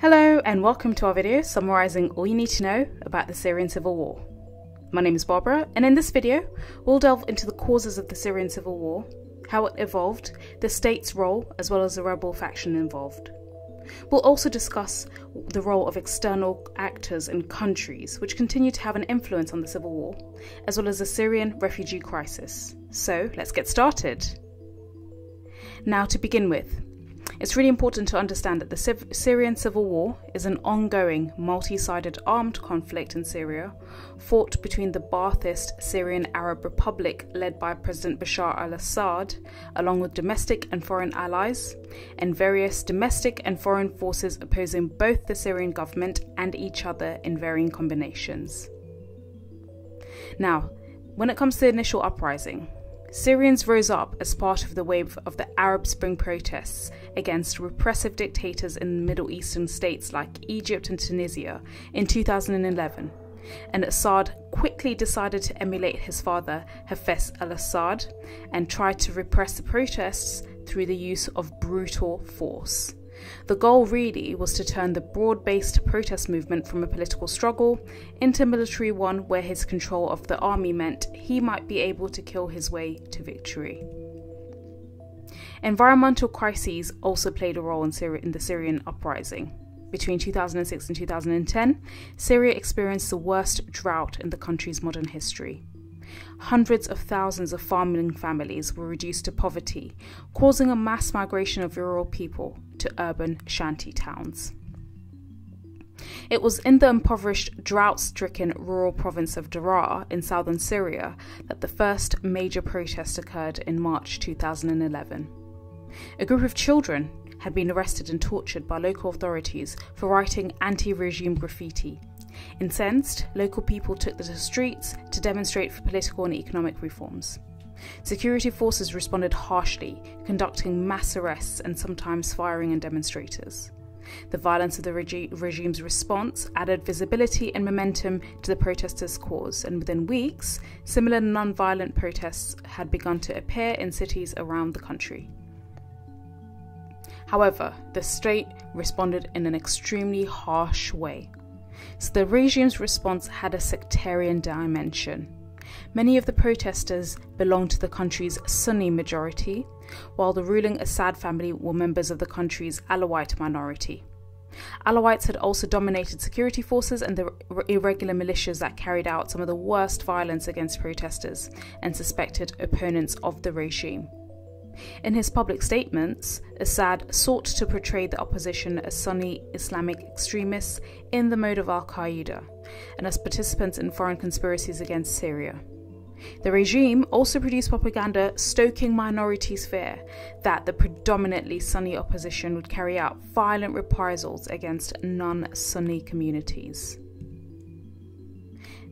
Hello and welcome to our video summarising all you need to know about the Syrian Civil War. My name is Barbara, and in this video we'll delve into the causes of the Syrian Civil War, how it evolved, the state's role as well as the rebel faction involved. We'll also discuss the role of external actors and countries which continue to have an influence on the Civil War, as well as the Syrian refugee crisis. So let's get started! Now to begin with, it's really important to understand that the Syrian Civil War is an ongoing, multi-sided armed conflict in Syria fought between the Ba'athist Syrian Arab Republic led by President Bashar al-Assad, along with domestic and foreign allies, and various domestic and foreign forces opposing both the Syrian government and each other in varying combinations. Now, when it comes to the initial uprising, Syrians rose up as part of the wave of the Arab Spring protests against repressive dictators in Middle Eastern states like Egypt and Tunisia in 2011, and Assad quickly decided to emulate his father Hafez al-Assad and tried to repress the protests through the use of brutal force. The goal really was to turn the broad-based protest movement from a political struggle into a military one where his control of the army meant he might be able to kill his way to victory. Environmental crises also played a role in the Syrian uprising. Between 2006 and 2010, Syria experienced the worst drought in the country's modern history. Hundreds of thousands of farming families were reduced to poverty, causing a mass migration of rural people to urban shanty towns. It was in the impoverished, drought-stricken rural province of Daraa in southern Syria that the first major protest occurred in March 2011. A group of children had been arrested and tortured by local authorities for writing anti-regime graffiti. Incensed, local people took to the streets to demonstrate for political and economic reforms. Security forces responded harshly, conducting mass arrests and sometimes firing on demonstrators. The violence of the regime's response added visibility and momentum to the protesters' cause, and within weeks, similar non-violent protests had begun to appear in cities around the country. However, the state responded in an extremely harsh way. So the regime's response had a sectarian dimension. Many of the protesters belonged to the country's Sunni majority, while the ruling Assad family were members of the country's Alawite minority. Alawites had also dominated security forces and the irregular militias that carried out some of the worst violence against protesters and suspected opponents of the regime. In his public statements, Assad sought to portray the opposition as Sunni Islamic extremists in the mode of Al-Qaeda and as participants in foreign conspiracies against Syria. The regime also produced propaganda stoking minorities' fear that the predominantly Sunni opposition would carry out violent reprisals against non-Sunni communities.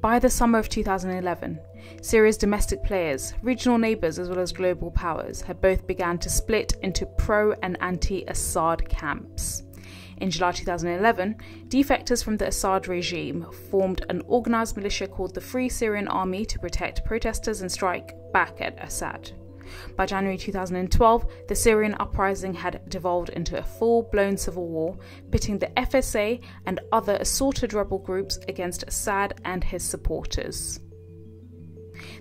By the summer of 2011, Syria's domestic players, regional neighbours as well as global powers, had both begun to split into pro- and anti-Assad camps. In July 2011, defectors from the Assad regime formed an organised militia called the Free Syrian Army to protect protesters and strike back at Assad. By January 2012, the Syrian uprising had devolved into a full-blown civil war, pitting the FSA and other assorted rebel groups against Assad and his supporters.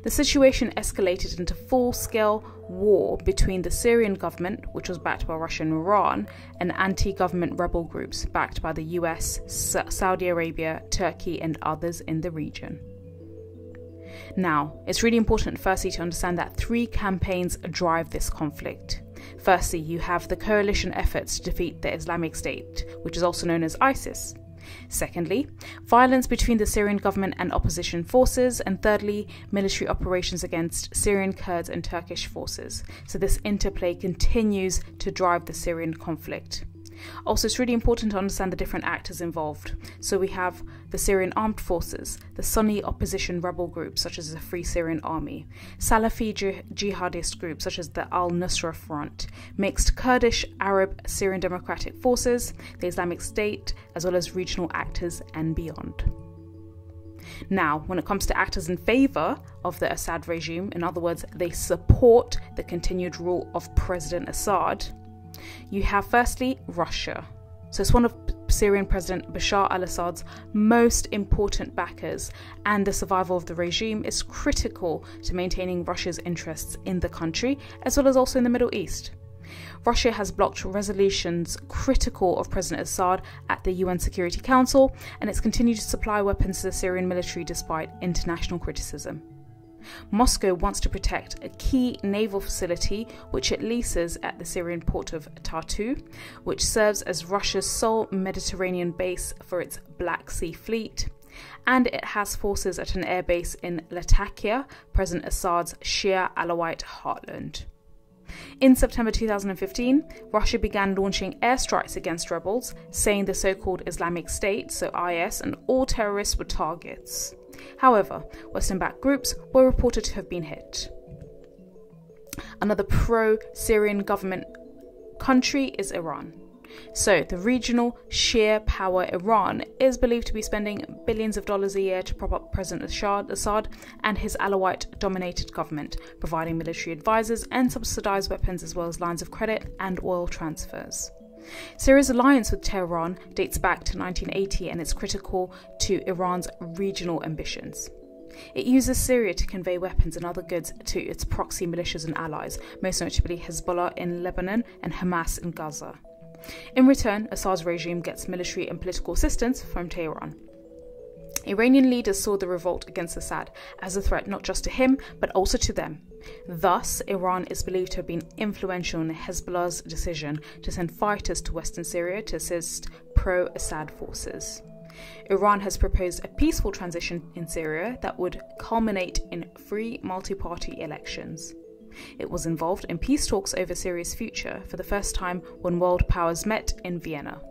The situation escalated into full-scale war between the Syrian government, which was backed by Russia and Iran, and anti-government rebel groups backed by the US, Saudi Arabia, Turkey and others in the region. Now, it's really important firstly to understand that three campaigns drive this conflict. Firstly, you have the coalition efforts to defeat the Islamic State, which is also known as ISIS. Secondly, violence between the Syrian government and opposition forces, and thirdly, military operations against Syrian Kurds and Turkish forces. So this interplay continues to drive the Syrian conflict. Also, it's really important to understand the different actors involved. So we have the Syrian armed forces, the Sunni opposition rebel groups such as the Free Syrian Army, Salafi jihadist groups such as the Al-Nusra Front, mixed Kurdish Arab Syrian Democratic Forces, the Islamic State, as well as regional actors and beyond. Now, when it comes to actors in favour of the Assad regime, in other words, they support the continued rule of President Assad, you have firstly Russia. So it's one of Syrian President Bashar al-Assad's most important backers, and the survival of the regime is critical to maintaining Russia's interests in the country, as well as also in the Middle East. Russia has blocked resolutions critical of President Assad at the UN Security Council, and it's continued to supply weapons to the Syrian military despite international criticism. Moscow wants to protect a key naval facility which it leases at the Syrian port of Tartus, which serves as Russia's sole Mediterranean base for its Black Sea Fleet, and it has forces at an airbase in Latakia, President Assad's Shia Alawite heartland. In September 2015, Russia began launching airstrikes against rebels, saying the so-called Islamic State, so IS, and all terrorists were targets. However, Western-backed groups were reported to have been hit. Another pro-Syrian government country is Iran. So the regional sheer power Iran is believed to be spending billions of dollars a year to prop up President Assad and his Alawite-dominated government, providing military advisors and subsidized weapons as well as lines of credit and oil transfers. Syria's alliance with Tehran dates back to 1980 and is critical to Iran's regional ambitions. It uses Syria to convey weapons and other goods to its proxy militias and allies, most notably Hezbollah in Lebanon and Hamas in Gaza. In return, Assad's regime gets military and political assistance from Tehran. Iranian leaders saw the revolt against Assad as a threat not just to him, but also to them. Thus, Iran is believed to have been influential in Hezbollah's decision to send fighters to Western Syria to assist pro-Assad forces. Iran has proposed a peaceful transition in Syria that would culminate in free multi-party elections. It was involved in peace talks over Syria's future for the first time when world powers met in Vienna.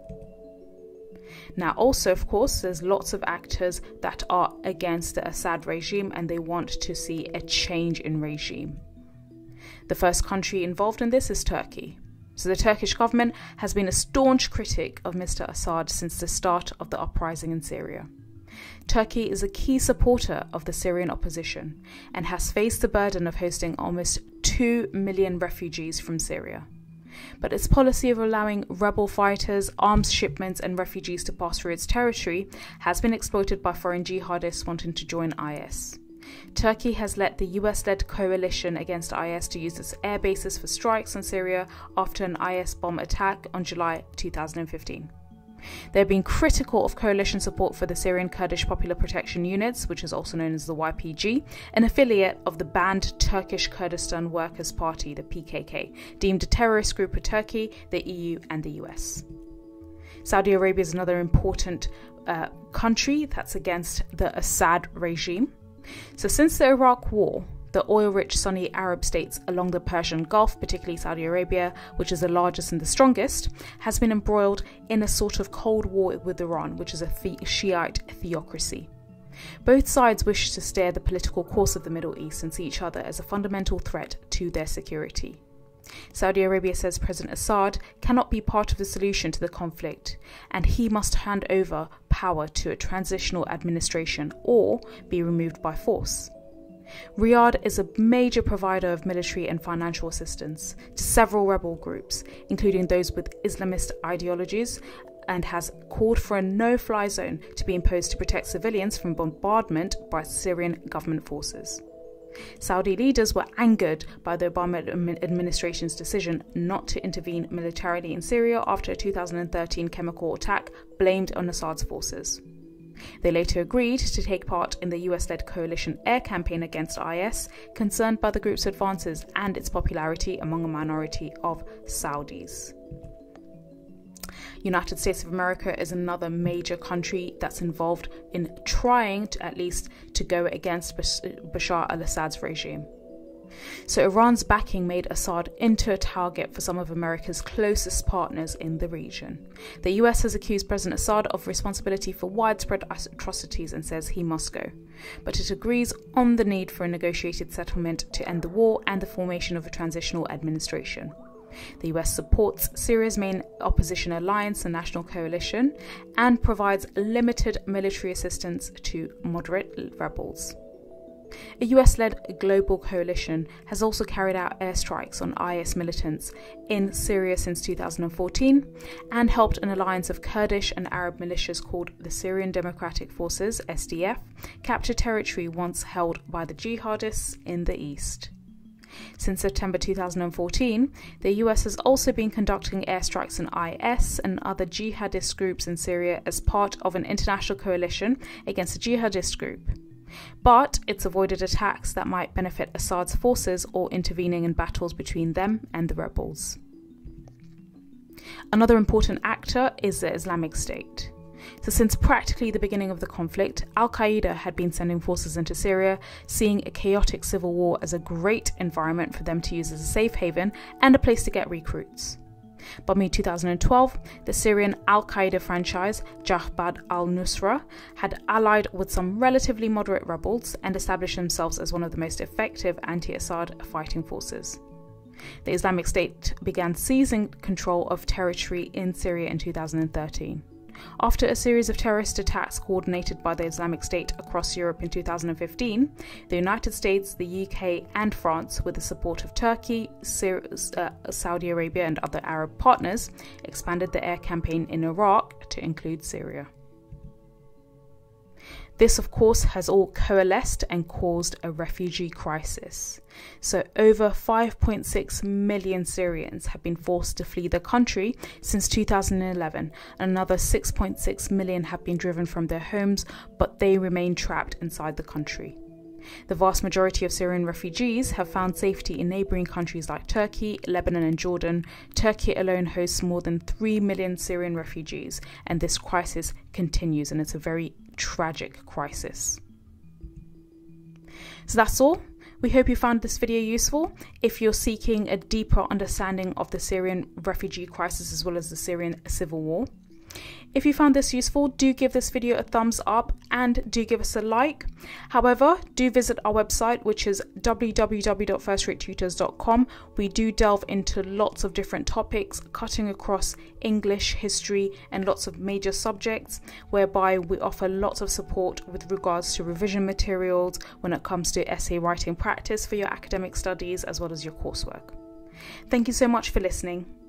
Now also, of course, there's lots of actors that are against the Assad regime and they want to see a change in regime. The first country involved in this is Turkey. So the Turkish government has been a staunch critic of Mr. Assad since the start of the uprising in Syria. Turkey is a key supporter of the Syrian opposition and has faced the burden of hosting almost 2 million refugees from Syria. But its policy of allowing rebel fighters, arms shipments and refugees to pass through its territory has been exploited by foreign jihadists wanting to join IS. Turkey has let the US-led coalition against IS to use its air bases for strikes on Syria after an IS bomb attack on July 2015. They have been critical of coalition support for the Syrian Kurdish Popular Protection Units, which is also known as the YPG, an affiliate of the banned Turkish Kurdistan Workers' Party, the PKK, deemed a terrorist group of Turkey, the EU and the US. Saudi Arabia is another important country that's against the Assad regime. So since the Iraq War, the oil-rich Sunni Arab states along the Persian Gulf, particularly Saudi Arabia, which is the largest and the strongest, has been embroiled in a sort of cold war with Iran, which is a Shiite theocracy. Both sides wish to steer the political course of the Middle East and see each other as a fundamental threat to their security. Saudi Arabia says President Assad cannot be part of the solution to the conflict, and he must hand over power to a transitional administration or be removed by force. Riyadh is a major provider of military and financial assistance to several rebel groups, including those with Islamist ideologies, and has called for a no-fly zone to be imposed to protect civilians from bombardment by Syrian government forces. Saudi leaders were angered by the Obama administration's decision not to intervene militarily in Syria after a 2013 chemical attack blamed on Assad's forces. They later agreed to take part in the US-led coalition air campaign against IS, concerned by the group's advances and its popularity among a minority of Saudis. United States of America is another major country that's involved in trying to at least to go against Bashar al-Assad's regime. So Iran's backing made Assad into a target for some of America's closest partners in the region. The US has accused President Assad of responsibility for widespread atrocities and says he must go. But it agrees on the need for a negotiated settlement to end the war and the formation of a transitional administration. The US supports Syria's main opposition alliance, the National Coalition, and provides limited military assistance to moderate rebels. A US-led global coalition has also carried out airstrikes on IS militants in Syria since 2014 and helped an alliance of Kurdish and Arab militias called the Syrian Democratic Forces, SDF, capture territory once held by the jihadists in the east. Since September 2014, the US has also been conducting airstrikes on IS and other jihadist groups in Syria as part of an international coalition against a jihadist group. But it's avoided attacks that might benefit Assad's forces or intervening in battles between them and the rebels. Another important actor is the Islamic State. So since practically the beginning of the conflict, Al-Qaeda had been sending forces into Syria, seeing a chaotic civil war as a great environment for them to use as a safe haven and a place to get recruits. By mid-2012, the Syrian Al-Qaeda franchise Jabhat al-Nusra had allied with some relatively moderate rebels and established themselves as one of the most effective anti-Assad fighting forces. The Islamic State began seizing control of territory in Syria in 2013. After a series of terrorist attacks coordinated by the Islamic State across Europe in 2015, the United States, the UK and France, with the support of Turkey, Saudi Arabia and other Arab partners, expanded the air campaign in Iraq to include Syria. This, of course, has all coalesced and caused a refugee crisis. So over 5.6 million Syrians have been forced to flee the country since 2011. Another 6.6 million have been driven from their homes, but they remain trapped inside the country. The vast majority of Syrian refugees have found safety in neighbouring countries like Turkey, Lebanon and Jordan. Turkey alone hosts more than 3 million Syrian refugees, and this crisis continues, and it's a very tragic crisis. So that's all. We hope you found this video useful. If you're seeking a deeper understanding of the Syrian refugee crisis as well as the Syrian civil war, if you found this useful, do give this video a thumbs up and do give us a like. However, do visit our website, which is www.firstratetutors.com. We do delve into lots of different topics, cutting across English, history, and lots of major subjects, whereby we offer lots of support with regards to revision materials when it comes to essay writing practice for your academic studies as well as your coursework. Thank you so much for listening.